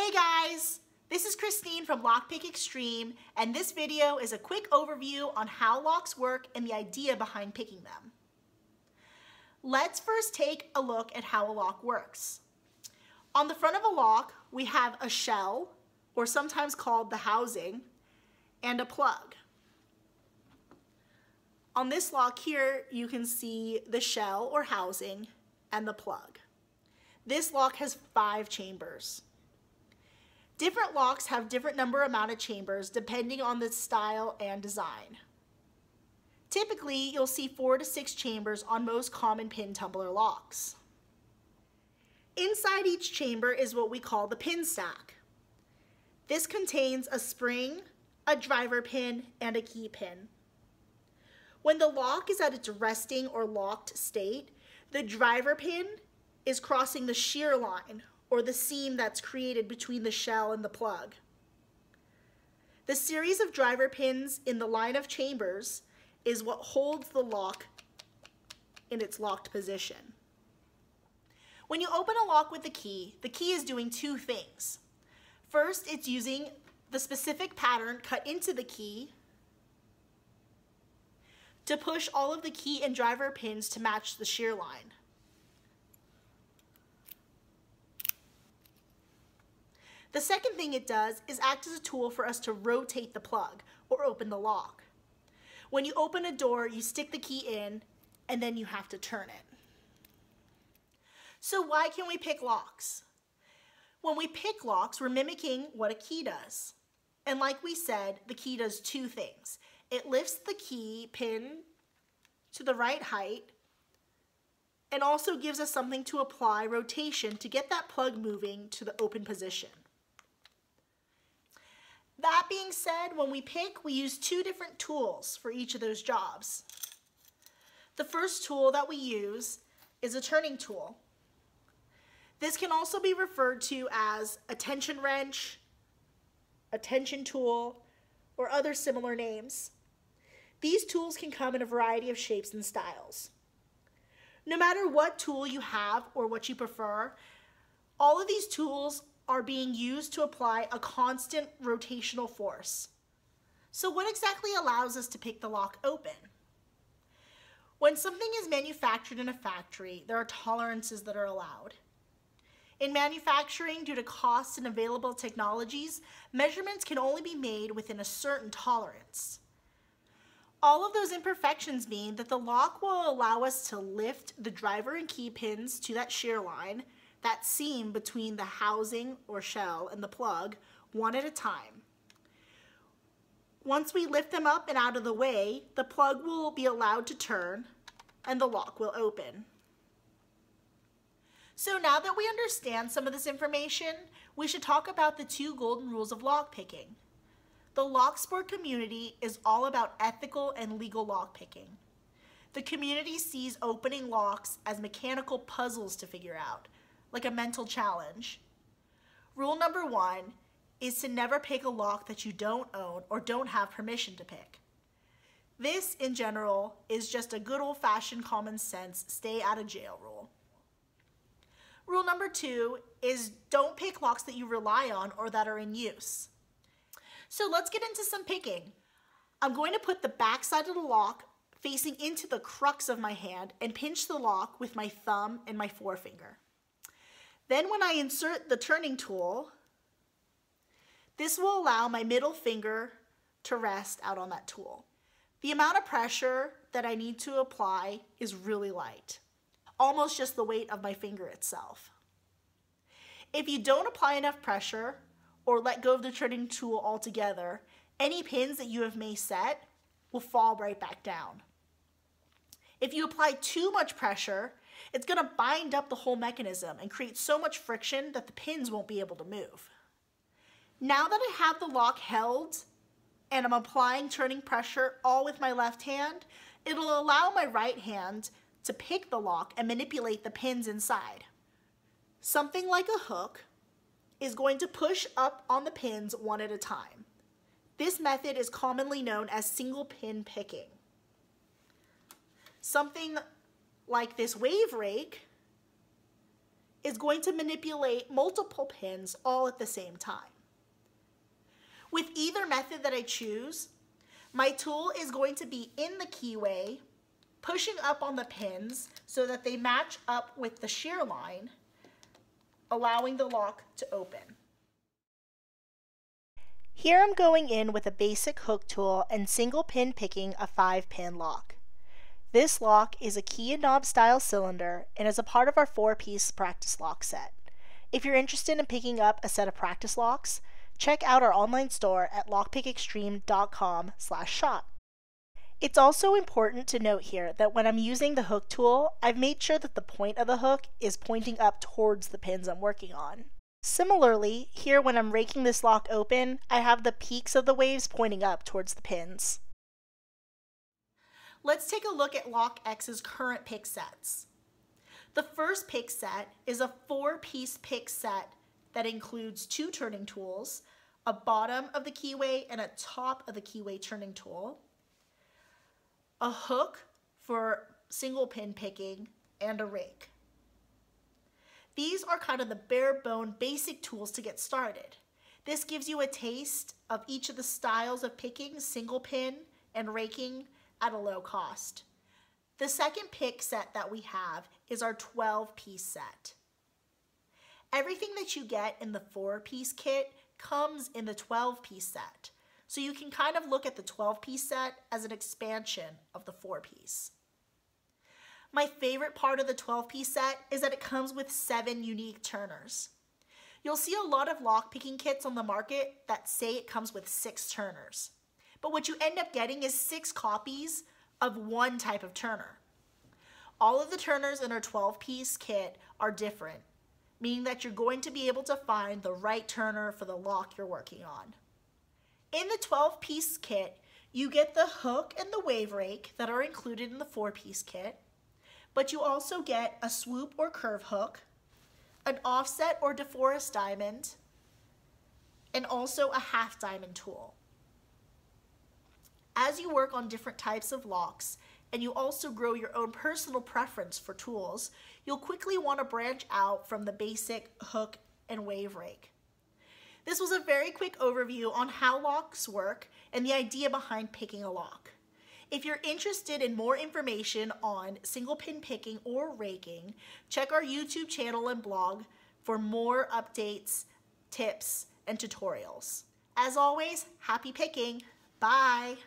Hey guys, this is Christine from Lockpick Extreme, and this video is a quick overview on how locks work and the idea behind picking them. Let's first take a look at how a lock works. On the front of a lock, we have a shell, or sometimes called the housing, and a plug. On this lock here, you can see the shell or housing and the plug. This lock has 5 chambers. Different locks have different amount of chambers depending on the style and design. Typically, you'll see 4 to 6 chambers on most common pin tumbler locks. Inside each chamber is what we call the pin stack. This contains a spring, a driver pin, and a key pin. When the lock is at its resting or locked state, the driver pin is crossing the shear line, or the seam that's created between the shell and the plug. The series of driver pins in the line of chambers is what holds the lock in its locked position. When you open a lock with the key is doing 2 things. First, it's using the specific pattern cut into the key to push all of the key and driver pins to match the shear line. The second thing it does is act as a tool for us to rotate the plug or open the lock. When you open a door, you stick the key in and then you have to turn it. So why can we pick locks? When we pick locks, we're mimicking what a key does. And like we said, the key does 2 things. It lifts the key pin to the right height and also gives us something to apply rotation to get that plug moving to the open position. That being said, when we pick, we use 2 different tools for each of those jobs. The first tool that we use is a turning tool. This can also be referred to as a tension wrench, a tension tool, or other similar names. These tools can come in a variety of shapes and styles. No matter what tool you have or what you prefer, all of these tools are being used to apply a constant rotational force. So what exactly allows us to pick the lock open? When something is manufactured in a factory, there are tolerances that are allowed. In manufacturing, due to costs and available technologies, measurements can only be made within a certain tolerance. All of those imperfections mean that the lock will allow us to lift the driver and key pins to that shear line, that seam between the housing or shell and the plug, one at a time. Once we lift them up and out of the way, the plug will be allowed to turn and the lock will open. So now that we understand some of this information, we should talk about the 2 golden rules of lock picking. The locksport community is all about ethical and legal lock picking. The community sees opening locks as mechanical puzzles to figure out, like a mental challenge. Rule number 1 is to never pick a lock that you don't own or don't have permission to pick. This, in general, is just a good old-fashioned common sense stay out of jail rule. Rule number 2 is don't pick locks that you rely on or that are in use. So let's get into some picking. I'm going to put the back side of the lock facing into the crux of my hand and pinch the lock with my thumb and my forefinger. Then when I insert the turning tool, this will allow my middle finger to rest out on that tool. The amount of pressure that I need to apply is really light, almost just the weight of my finger itself. If you don't apply enough pressure or let go of the turning tool altogether, any pins that you have may set will fall right back down. If you apply too much pressure, it's going to bind up the whole mechanism and create so much friction that the pins won't be able to move. Now that I have the lock held and I'm applying turning pressure all with my left hand, it'll allow my right hand to pick the lock and manipulate the pins inside. Something like a hook is going to push up on the pins one at a time. This method is commonly known as single pin picking. Something like this wave rake is going to manipulate multiple pins all at the same time. With either method that I choose, my tool is going to be in the keyway, pushing up on the pins so that they match up with the shear line, allowing the lock to open. Here I'm going in with a basic hook tool and single pin picking a 5-pin lock. This lock is a key and knob style cylinder and is a part of our 4-piece practice lock set. If you're interested in picking up a set of practice locks, check out our online store at lockpickextreme.com/shop. It's also important to note here that when I'm using the hook tool, I've made sure that the point of the hook is pointing up towards the pins I'm working on. Similarly, here when I'm raking this lock open, I have the peaks of the waves pointing up towards the pins. Let's take a look at Lock X's current pick sets. The first pick set is a 4-piece pick set that includes 2 turning tools, a bottom of the keyway and a top of the keyway turning tool, a hook for single pin picking, and a rake. These are kind of the bare bone basic tools to get started. This gives you a taste of each of the styles of picking, single pin, and raking at a low cost. The second pick set that we have is our 12-piece set. Everything that you get in the 4-piece kit comes in the 12-piece set. So you can kind of look at the 12-piece set as an expansion of the 4-piece. My favorite part of the 12-piece set is that it comes with 7 unique turners. You'll see a lot of lock picking kits on the market that say it comes with 6 turners. But what you end up getting is 6 copies of one type of turner. All of the turners in our 12-piece kit are different, meaning that you're going to be able to find the right turner for the lock you're working on. In the 12-piece kit, you get the hook and the wave rake that are included in the 4-piece kit, but you also get a swoop or curve hook, an offset or DeForest diamond, and also a half diamond tool. As you work on different types of locks, and you also grow your own personal preference for tools, you'll quickly want to branch out from the basic hook and wave rake. This was a very quick overview on how locks work and the idea behind picking a lock. If you're interested in more information on single pin picking or raking, check our YouTube channel and blog for more updates, tips, and tutorials. As always, happy picking. Bye.